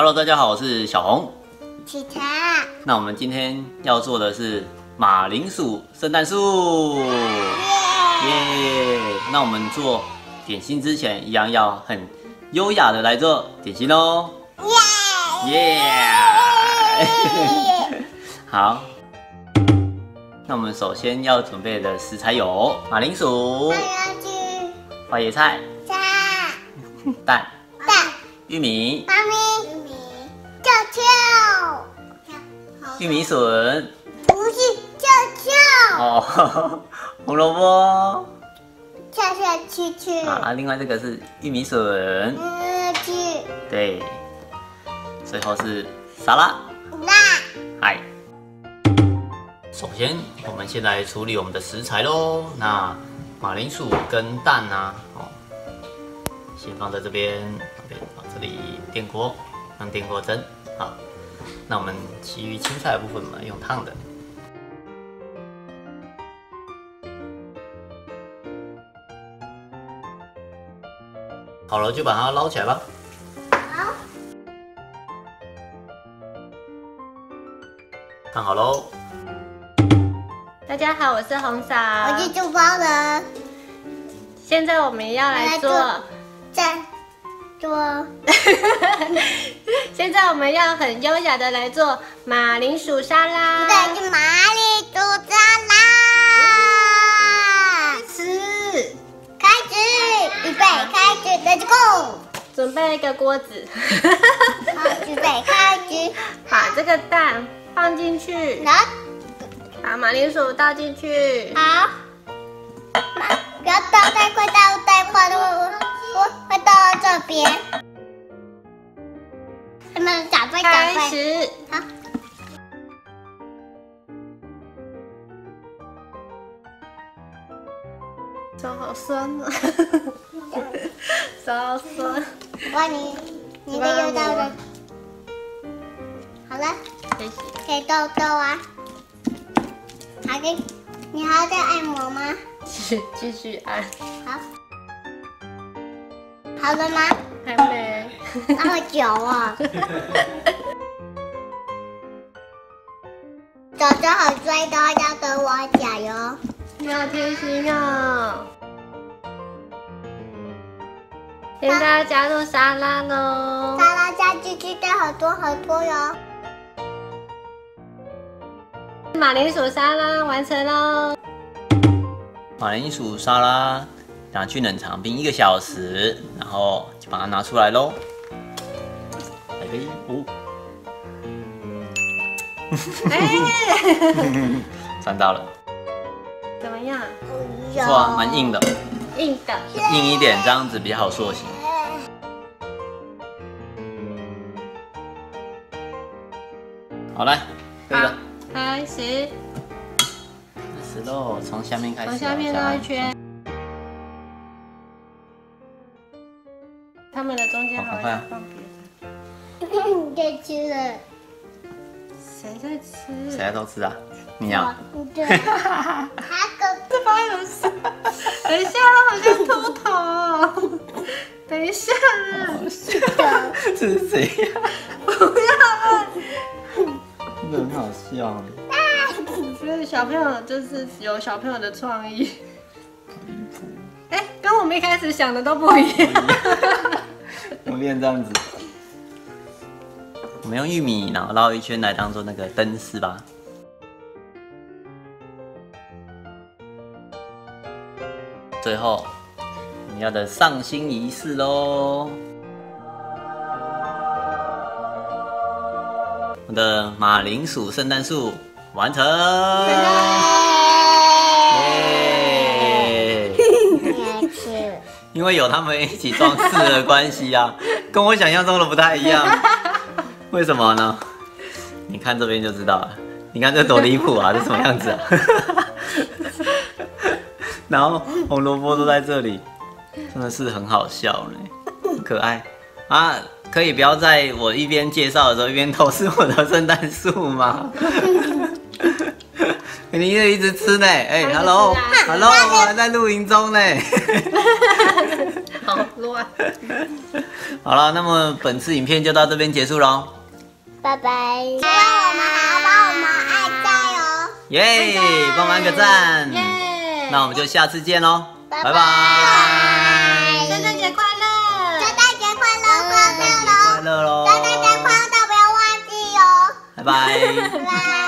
Hello， 大家好，我是小红。起床。那我们今天要做的是马铃薯圣诞树。耶！那我们做点心之前，一样要很优雅的来做点心哦。耶！好。 那我们首先要准备的食材有马铃薯、花椰菜、蛋、玉米、玉米笋，不是跳哦，红萝卜，跳。啊，另外这个是玉米笋，对，最后是沙拉，嗨。 首先，我们先来处理我们的食材喽。那马铃薯跟蛋啊，先放在这边，往这里电锅，让电锅蒸。好，那我们其余青菜的部分嘛，用烫的。好了，就把它捞起来吧。 看好喽！大家好，我是红嫂，我是厨房人。现在我们要来做，现在我们要很优雅的来做马铃薯沙拉。对，是马铃薯沙拉。开始，预备，开始 ，Let's go！ 准备一个锅子。好，预备，开始。把这个蛋。 放进去，好，把马铃薯倒进去。好，不要倒太快，倒太快我会倒到这边。你们打开，开始。好，手好酸啊！手好酸。哇，你的又到了。好了。 可以豆啊，你还要再按摩吗？继续按。好，好了吗？还没。那么久啊！早上好摔都要跟我讲哟。你好贴心哦。现在要加入沙拉喽。沙拉加进去再好多哟。 马铃薯沙拉完成喽！马铃薯沙拉拿去冷藏冰1个小时，然后就把它拿出来喽。来杯哦！哎，赚到了！怎么样？不错啊，蛮硬的。硬一点，这样子比较好塑形。 好来，这个。 开始，喽，从下面开始，从下面绕一圈，他们的中间好像放别的。你在吃了？谁在吃？谁在偷吃啊？你呀？对。他哥哥发生什么？等一下，我好像秃头。等一下，这是谁呀？不要。 真的很好笑。我觉得小朋友就是有小朋友的创意。哎，跟我们一开始想的都不一样。我练这样子。我们用玉米然后绕一圈来当做那个灯饰吧。最后，我们要的上新仪式喽。 我的马铃薯圣诞树完成！耶！因为有他们一起装饰的关系啊，跟我想象中的不太一样。为什么呢？你看这边就知道了。你看这多离谱啊！这什么样子啊？然后红萝卜都在这里，真的是很好笑嘞，很可爱啊！ 可以不要在我一边介绍的时候一边偷吃我的圣诞树吗？你一直吃呢？哎 ，hello， 我在录音中呢。好乱。好了，那么本次影片就到这边结束喽，拜拜。希望我们好，帮我们按赞哦。耶，帮我们按个赞。耶，那我们就下次见喽，拜拜。圣诞节快乐！圣诞节快乐！圣诞节快乐喽！圣诞节快乐，不要忘记哦。拜拜。拜。